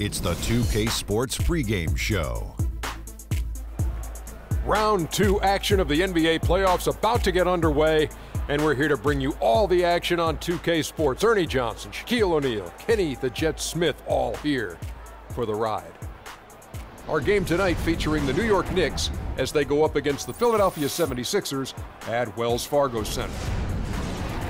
It's the 2K Sports pregame show. Round 2 action of the NBA playoffs about to get underway, and we're here to bring you all the action on 2K Sports. Ernie Johnson, Shaquille O'Neal, Kenny the Jet Smith, all here for the ride. Our game tonight featuring the New York Knicks as they go up against the Philadelphia 76ers at Wells Fargo Center.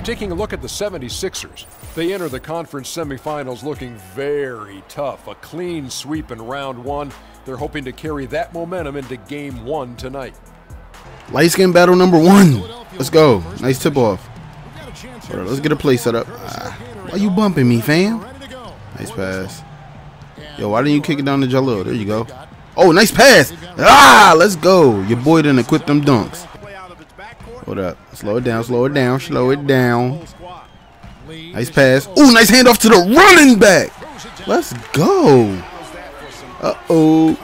Taking a look at the 76ers, they enter the conference semifinals looking very tough. A clean sweep in round 1. They're hoping to carry that momentum into game 1 tonight. Light skin battle number 1. Let's go. Nice tip off. All right, let's get a play set up. Why you bumping me, fam? Nice pass. Yo, why didn't you kick it down to Jello? There you go. Oh, nice pass. Ah, let's go. Your boy done equipped them dunks. Hold up. Slow it down, slow it down, slow it down. Nice pass. Ooh, nice handoff to the running back. Let's go. Uh-oh.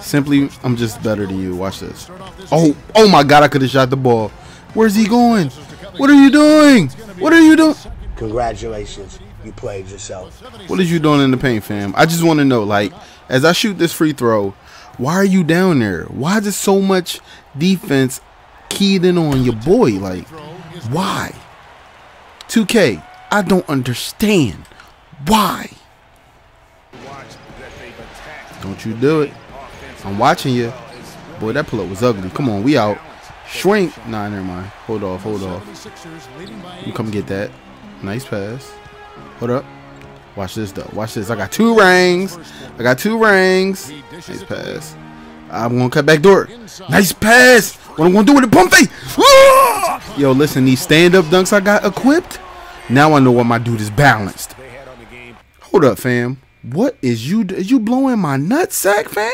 Simply, I'm just better than you. Watch this. Oh, oh my God, I could have shot the ball. Where's he going? What are you doing? What are you doing? Congratulations. You played yourself. What is you doing in the paint, fam? I just want to know, like, as I shoot this free throw, why are you down there? Why is there so much defense keyed in on your boy? Like, why? 2K, I don't understand. Why? Don't you do it. I'm watching you. Boy, that pull-up was ugly. Come on, we out. Shrink. Nah, never mind. Hold off, hold off. You come get that. Nice pass. Hold up. Watch this, though. Watch this. I got 2 rings. I got 2 rings. Nice pass. I'm going to cut back door. Nice pass. What I'm going to do with the pump fake. Ah! Yo, listen. These stand-up dunks I got equipped. Now I know why my dude is balanced. Hold up, fam. What is you? Is you blowing my nutsack, fam?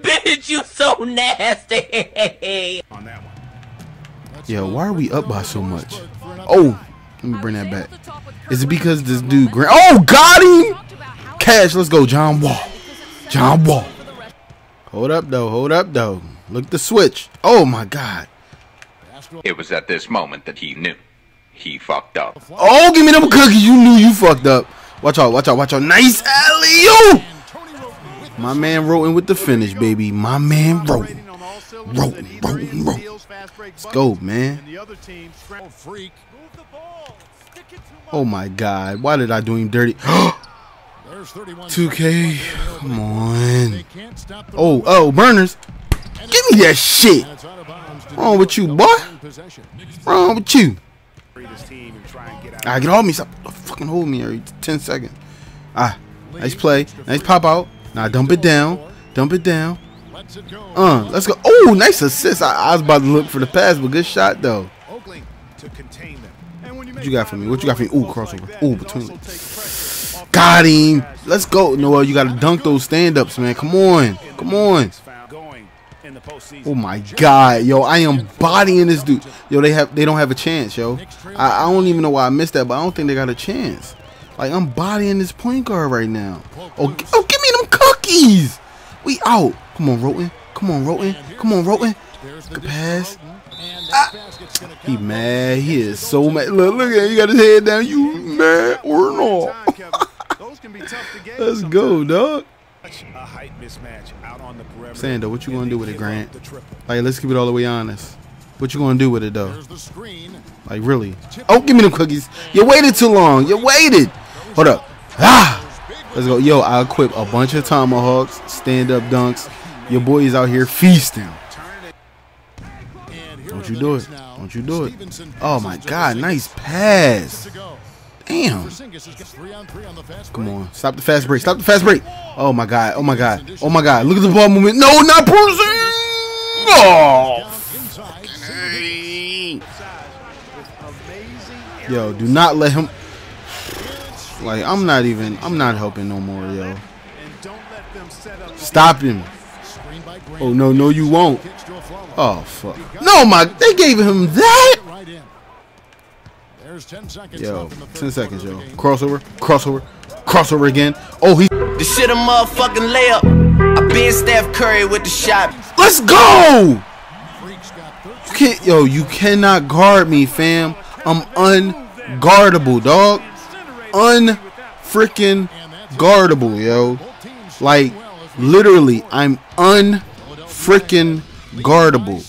Bitch, you so nasty. On that one. Yo, why are we up by so much? Oh, let me bring that back. Is it because this dude... Oh, got him! Cash, let's go, John Wall. John Wall. Hold up, though. Hold up, though. Look the switch. Oh, my God. It was at this moment that he knew. He fucked up. Oh, give me them cookies. You knew you fucked up. Watch out, watch out, watch out. Nice alley-oop! My man rolling with the finish, baby. My man rolling. Rolling, rolling, rolling. Let's go, man. Oh my God, why did I do him dirty? 2K, come on. Oh, oh, Burners, give me that shit. Wrong with you, boy? Wrong with you? I get all me, stop fucking hold me every 10 seconds. Ah, nice play, nice pop out. Now dump it down, dump it down. Let's go. Oh, nice assist. I was about to look for the pass, but good shot though. What you got for me? What you got for me? Ooh, crossover. Ooh, between. Got him. Let's go, Noel. You gotta dunk those stand-ups, man. Come on, come on. Oh my God, yo, I am bodying this dude. Yo, they don't have a chance, yo. I don't even know why I missed that, but I don't think they got a chance. Like I'm bodying this point guard right now. Oh, oh, give me them cookies. We out. Come on, Roten. Come on, Roten. Come on, Roten. Good pass. Ah. He mad. He is so mad. Look at him. You got his head down. You mad or not? Let's go, dog. Sando, what you gonna do with it, Grant? Like, let's keep it all the way honest. What you gonna do with it, though? Like, really? Oh, give me them cookies. You waited too long. You waited. Hold up. Ah. Let's go. Yo, I equip a bunch of tomahawks, stand-up dunks. Your boy is out here feasting. Don't you do it. Don't you do it. Oh, my God. Nice pass. Damn. Come on. Stop the fast break. Stop the fast break. Oh, my God. Oh, my God. Oh, my God. Look at the ball movement. No, not Porzingis. Oh. Yo, do not let him... Like, I'm not helping no more, yo. Stop him. Oh, no, no, you won't. Oh, fuck. No, my, they gave him that? Yo, 10 seconds, yo. Crossover, crossover, crossover again. Oh, he. The shit a motherfucking layup. I been Steph Curry with the shot. Let's go! You can't, yo, you cannot guard me, fam. I'm un. unguardable, dog. Unfreaking guardable, yo. Like, literally, I'm unfreaking guardable.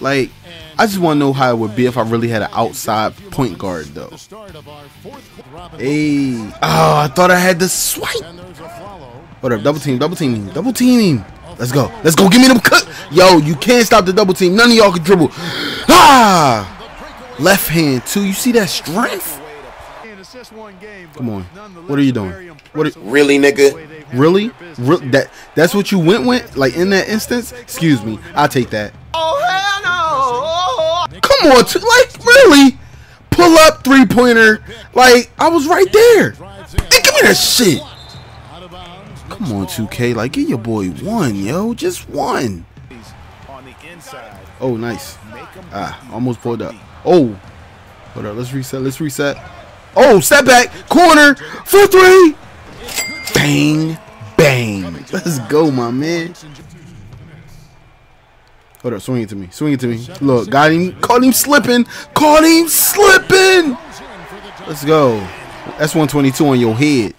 Like, I just want to know how it would be if I really had an outside point guard, though. Hey, oh, I thought I had the swipe. Hold up, double team, double team, double team. Let's go, let's go. Give me them cut. Yo, you can't stop the double team. None of y'all can dribble. Ah, left hand too. You see that strength? Come on. What are you doing? What? Really, nigga? Really? That's what you went with? Like in that instance? Excuse me. I'll take that. Oh hell no! Come on, like really? Pull up 3-pointer. Like I was right there. Hey, give me that shit. Come on, 2K. Like give your boy one, yo, just one. Oh, nice. Ah, almost pulled up. Oh, hold up. Let's reset. Let's reset. Oh, step back, corner, full three. Bang, bang. Let's go, my man. Hold up, swing it to me. Swing it to me. Look, got him. Caught him slipping. Caught him slipping. Let's go. That's 122 on your head.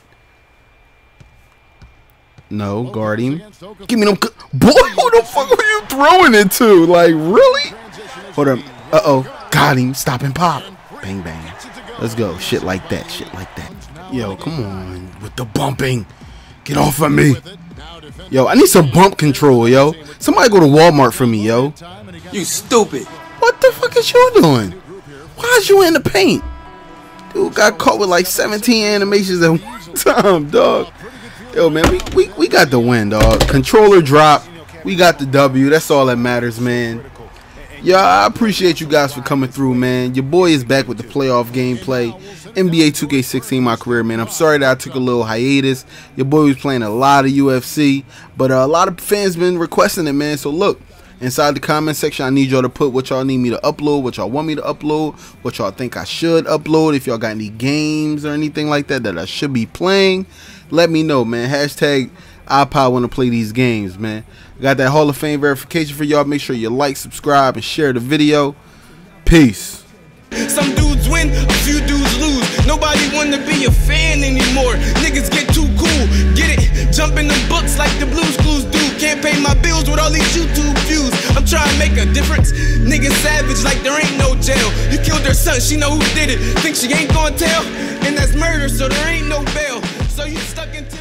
No, guard him. Give me them. Boy, who the fuck are you throwing it to? Like, really? Hold up. Uh-oh. Got him. Stop and pop. Bang, bang. Let's go. Shit like that. Shit like that. Yo, come on with the bumping. Get off of me. Yo, I need some bump control, yo. Somebody go to Walmart for me, yo. You stupid. What the fuck is you doing? Why is you in the paint? Dude got caught with like 17 animations at one time, dog. Yo, man, we got the win, dog. Controller drop. We got the W. That's all that matters, man. Yo, I appreciate you guys for coming through, man. Your boy is back with the playoff gameplay. NBA 2K16, my career, man. I'm sorry that I took a little hiatus. Your boy was playing a lot of UFC, but a lot of fans been requesting it, man. So look, inside the comment section, I need y'all to put what y'all need me to upload, what y'all want me to upload, what y'all think I should upload, if y'all got any games or anything like that that I should be playing. Let me know, man. Hashtag I probably want to play these games, man. Got that Hall of Fame verification for y'all. Make sure you like, subscribe, and share the video. Peace. Some dudes win, a few dudes lose. Nobody want to be a fan anymore. Niggas get too cool. Get it? Jump in the books like the Blues Clues do. Can't pay my bills with all these YouTube views. I'm trying to make a difference. Niggas savage like there ain't no jail. You killed her son, she know who did it. Think she ain't gonna tell? And that's murder, so there ain't no bail. So you stuck in